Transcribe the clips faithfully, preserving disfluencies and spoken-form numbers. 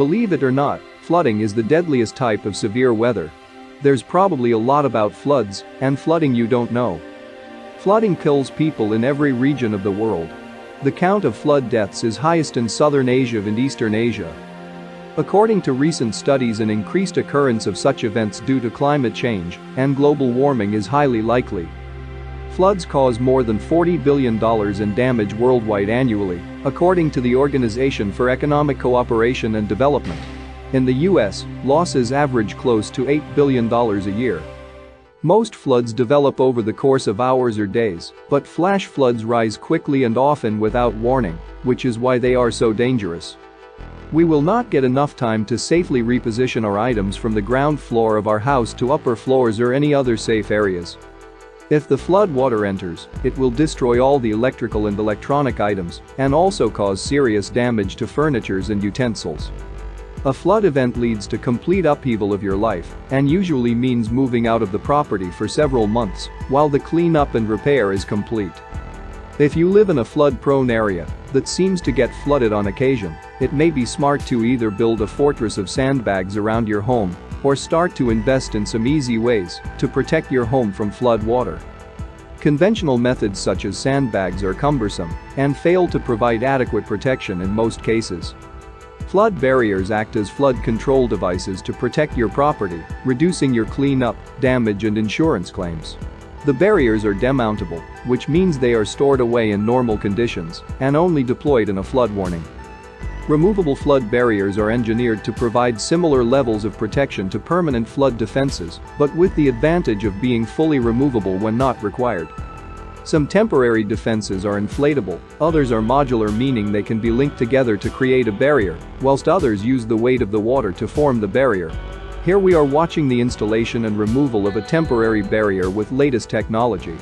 Believe it or not, flooding is the deadliest type of severe weather. There's probably a lot about floods and flooding you don't know. Flooding kills people in every region of the world. The count of flood deaths is highest in southern Asia and eastern Asia. According to recent studies, an increased occurrence of such events due to climate change and global warming is highly likely. Floods cause more than forty billion dollars in damage worldwide annually, according to the Organization for Economic Cooperation and Development. In the U S, losses average close to eight billion dollars a year. Most floods develop over the course of hours or days, but flash floods rise quickly and often without warning, which is why they are so dangerous. We will not get enough time to safely reposition our items from the ground floor of our house to upper floors or any other safe areas. If the flood water enters, it will destroy all the electrical and electronic items and also cause serious damage to furniture and utensils. A flood event leads to complete upheaval of your life and usually means moving out of the property for several months while the cleanup and repair is complete. If you live in a flood-prone area that seems to get flooded on occasion, it may be smart to either build a fortress of sandbags around your home or start to invest in some easy ways to protect your home from flood water. Conventional methods such as sandbags are cumbersome and fail to provide adequate protection in most cases. Flood barriers act as flood control devices to protect your property, reducing your cleanup, damage and insurance claims. The barriers are demountable, which means they are stored away in normal conditions and only deployed in a flood warning. Removable flood barriers are engineered to provide similar levels of protection to permanent flood defenses, but with the advantage of being fully removable when not required. Some temporary defenses are inflatable, others are modular, meaning they can be linked together to create a barrier, whilst others use the weight of the water to form the barrier. Here we are watching the installation and removal of a temporary barrier with latest technology.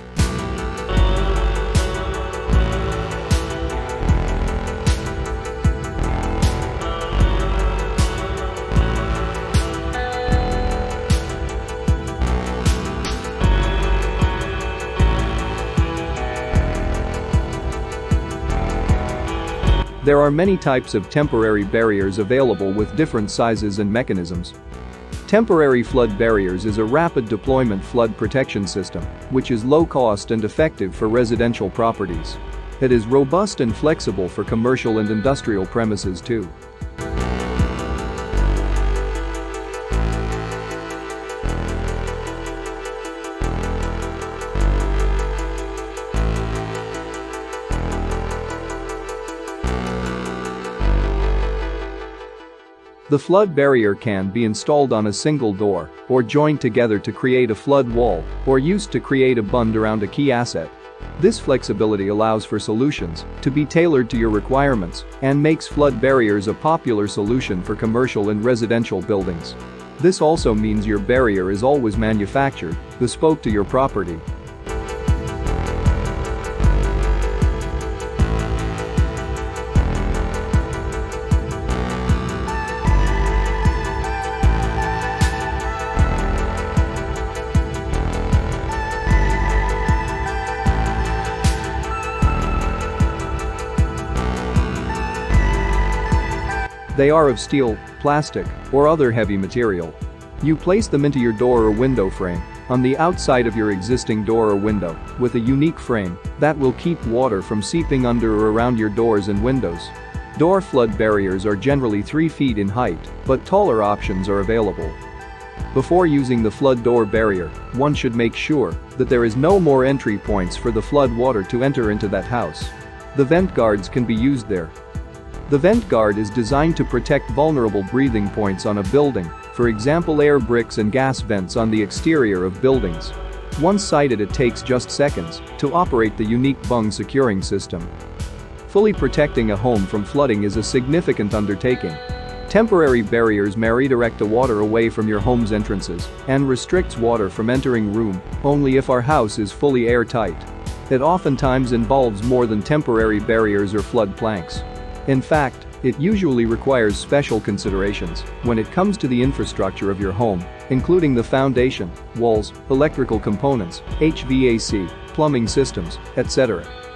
There are many types of temporary barriers available with different sizes and mechanisms. Temporary flood barriers is a rapid deployment flood protection system, which is low cost and effective for residential properties. It is robust and flexible for commercial and industrial premises too. The flood barrier can be installed on a single door or joined together to create a flood wall or used to create a bund around a key asset. This flexibility allows for solutions to be tailored to your requirements and makes flood barriers a popular solution for commercial and residential buildings. This also means your barrier is always manufactured, bespoke to your property. They are of steel, plastic, or other heavy material. You place them into your door or window frame, on the outside of your existing door or window, with a unique frame that will keep water from seeping under or around your doors and windows. Door flood barriers are generally three feet in height, but taller options are available. Before using the flood door barrier, one should make sure that there is no more entry points for the flood water to enter into that house. The vent guards can be used there. The vent guard is designed to protect vulnerable breathing points on a building, for example air bricks and gas vents on the exterior of buildings. Once sighted, it takes just seconds to operate the unique bung securing system. Fully protecting a home from flooding is a significant undertaking. Temporary barriers may redirect the water away from your home's entrances and restricts water from entering room only if our house is fully airtight. It oftentimes involves more than temporary barriers or flood planks. In fact, it usually requires special considerations when it comes to the infrastructure of your home, including the foundation, walls, electrical components, H V A C, plumbing systems, et cetera.